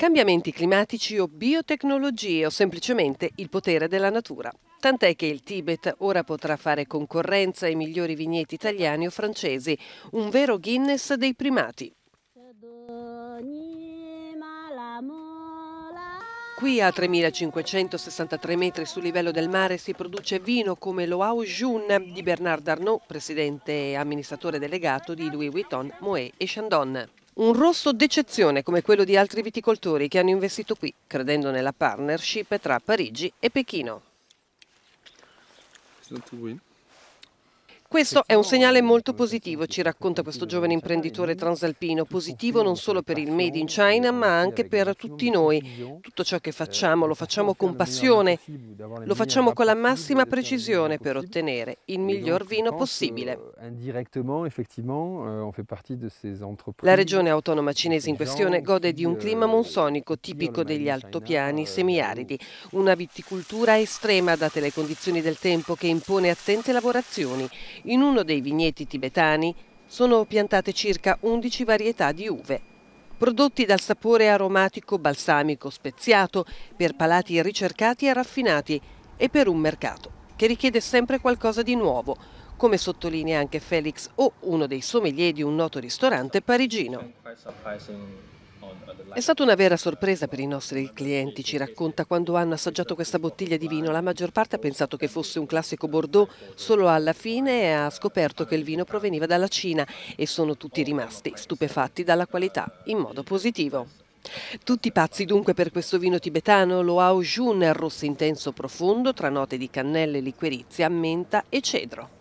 Cambiamenti climatici o biotecnologie o semplicemente il potere della natura. Tant'è che il Tibet ora potrà fare concorrenza ai migliori vigneti italiani o francesi, un vero Guinness dei primati. Qui a 3.563 metri sul livello del mare si produce vino come lo Ao Yun di Bernard Arnault, presidente e amministratore delegato di Louis Vuitton, Moët e Chandon. Un rosso d'eccezione come quello di altri viticoltori che hanno investito qui, credendo nella partnership tra Parigi e Pechino. Questo è un segnale molto positivo, ci racconta questo giovane imprenditore transalpino, positivo non solo per il Made in China ma anche per tutti noi. Tutto ciò che facciamo lo facciamo con passione, lo facciamo con la massima precisione per ottenere il miglior vino possibile. La regione autonoma cinese in questione gode di un clima monsonico tipico degli altopiani semiaridi, una viticoltura estrema date le condizioni del tempo che impone attente lavorazioni. In uno dei vigneti tibetani sono piantate circa 11 varietà di uve, prodotti dal sapore aromatico balsamico speziato per palati ricercati e raffinati e per un mercato che richiede sempre qualcosa di nuovo, come sottolinea anche Félix O, uno dei sommelier di un noto ristorante parigino. È stata una vera sorpresa per i nostri clienti, ci racconta, quando hanno assaggiato questa bottiglia di vino. La maggior parte ha pensato che fosse un classico Bordeaux, solo alla fine ha scoperto che il vino proveniva dalla Cina e sono tutti rimasti stupefatti dalla qualità, in modo positivo. Tutti pazzi dunque per questo vino tibetano, lo Ao Yun, rosso intenso profondo tra note di cannella e liquirizia, menta e cedro.